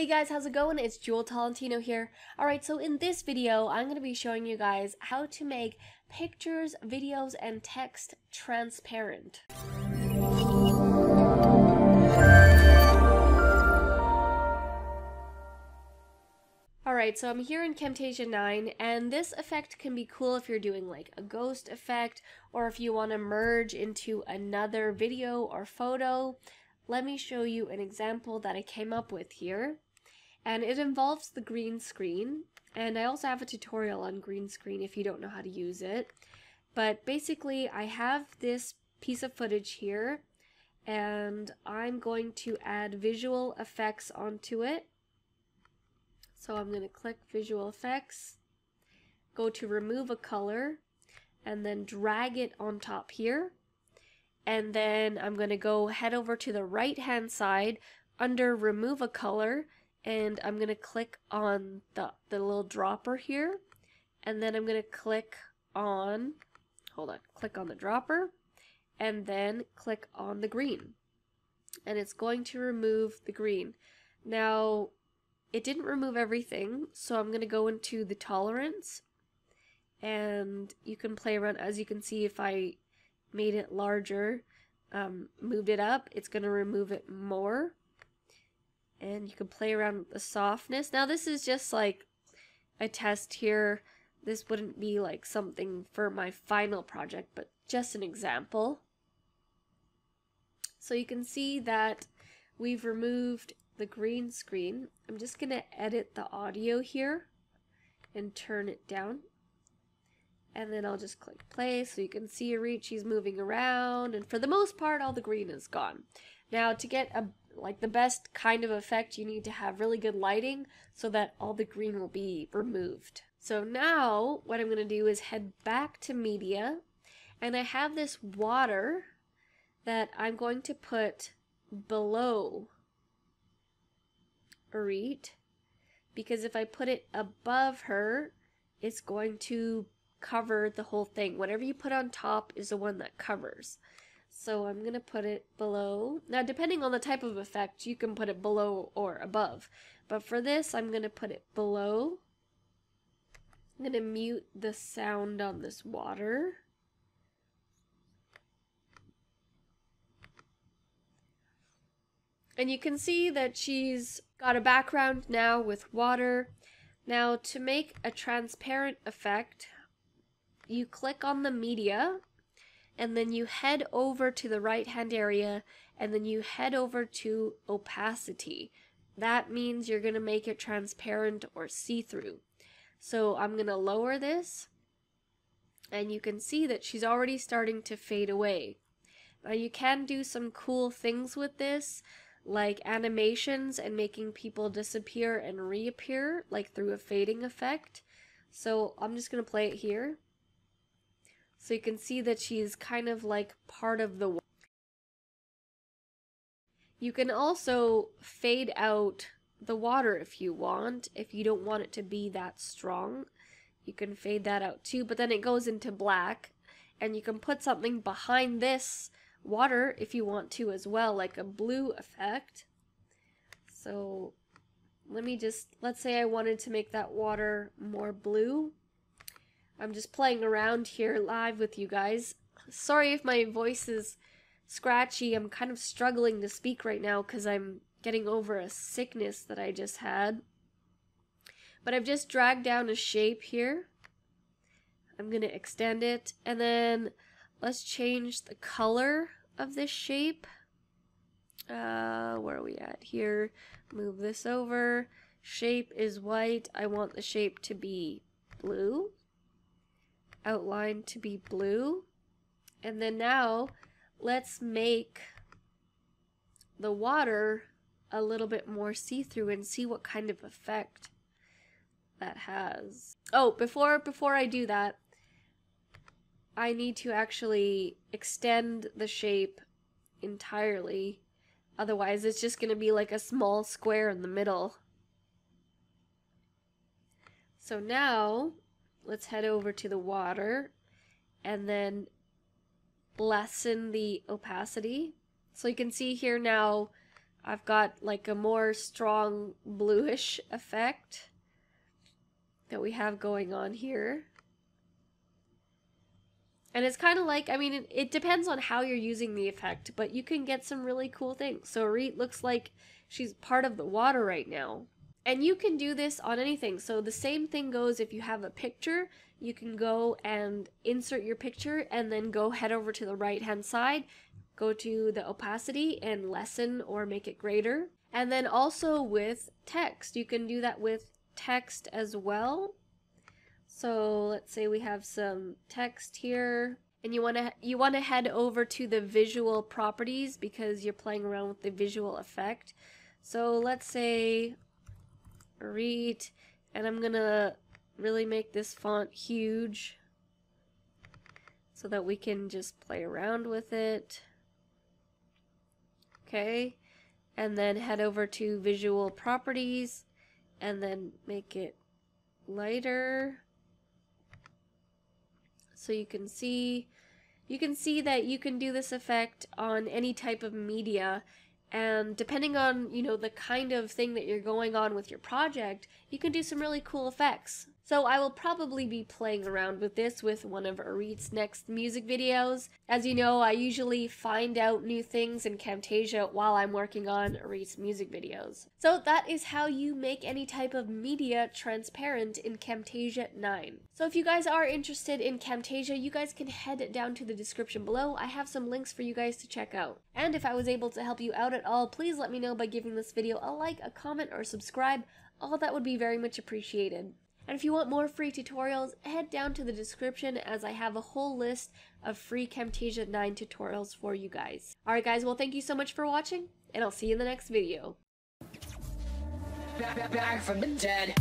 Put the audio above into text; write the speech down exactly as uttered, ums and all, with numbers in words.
Hey guys, how's it going? It's Joel Talentino here. Alright, so in this video, I'm going to be showing you guys how to make pictures, videos, and text transparent. Alright, so I'm here in Camtasia nine, and this effect can be cool if you're doing like a ghost effect, or if you want to merge into another video or photo. Let me show you an example that I came up with here, and it involves the green screen, and I also have a tutorial on green screen if you don't know how to use it. But basically I have this piece of footage here, and I'm going to add visual effects onto it. So I'm going to click visual effects, go to remove a color, and then drag it on top here. And then I'm going to go head over to the right hand side under remove a color, and I'm going to click on the, the little dropper here, and then I'm going to click on, hold on, click on the dropper, and then click on the green, and it's going to remove the green. Now it didn't remove everything, so I'm going to go into the tolerance, and you can play around. As you can see, if I made it larger, um, moved it up, it's going to remove it more. And you can play around with the softness. Now this is just like a test here. This wouldn't be like something for my final project, but just an example. So you can see that we've removed the green screen. I'm just going to edit the audio here and turn it down. And then I'll just click play so you can see Reach. She's moving around, and for the most part all the green is gone. Now to get a like the best kind of effect, you need to have really good lighting so that all the green will be removed. So now what I'm going to do is head back to media, and I have this water that I'm going to put below Reach, because if I put it above her, it's going to cover the whole thing. Whatever you put on top is the one that covers. So I'm going to put it below. Now depending on the type of effect, you can put it below or above. But for this, I'm going to put it below. I'm going to mute the sound on this water. And you can see that she's got a background now with water. Now to make a transparent effect, you click on the media, and then you head over to the right hand area, and then you head over to opacity. That means you're going to make it transparent or see-through. So I'm going to lower this, and you can see that she's already starting to fade away. Now you can do some cool things with this, like animations and making people disappear and reappear, like through a fading effect. So I'm just going to play it here. So you can see that she's kind of like part of the wall. You can also fade out the water if you want. If you don't want it to be that strong, you can fade that out too, but then it goes into black, and you can put something behind this water if you want to as well, like a blue effect. So let me just, let's say I wanted to make that water more blue. I'm just playing around here live with you guys. Sorry if my voice is scratchy. I'm kind of struggling to speak right now because I'm getting over a sickness that I just had. But I've just dragged down a shape here. I'm going to extend it. And then let's change the color of this shape. Uh, where are we at here? Move this over. Shape is white. I want the shape to be blue. Outline to be blue. And then now let's make the water a little bit more see-through and see what kind of effect that has. Oh, before before I do that, I need to actually extend the shape entirely, otherwise it's just going to be like a small square in the middle. So now let's head over to the water and then lessen the opacity. So you can see here now I've got like a more strong bluish effect that we have going on here. And it's kind of like, I mean, it, it depends on how you're using the effect, but you can get some really cool things. So Reet looks like she's part of the water right now. And you can do this on anything. So the same thing goes if you have a picture, you can go and insert your picture and then go head over to the right-hand side, go to the opacity and lessen or make it greater. And then also with text, you can do that with text as well. So let's say we have some text here, and you want to you want to head over to the visual properties because you're playing around with the visual effect. So let's say read, and I'm gonna really make this font huge so that we can just play around with it. Okay, and then head over to visual properties and then make it lighter. So you can see, you can see that you can do this effect on any type of media, and depending on, you know, the kind of thing that you're going on with your project, you can do some really cool effects. So I will probably be playing around with this with one of Reet's next music videos. As you know, I usually find out new things in Camtasia while I'm working on Reet's music videos. So that is how you make any type of media transparent in Camtasia nine. So if you guys are interested in Camtasia, you guys can head down to the description below. I have some links for you guys to check out. And if I was able to help you out at all, please let me know by giving this video a like, a comment, or subscribe. All that would be very much appreciated. And if you want more free tutorials, head down to the description as I have a whole list of free Camtasia nine tutorials for you guys. Alright guys, well thank you so much for watching, and I'll see you in the next video. Back from the dead.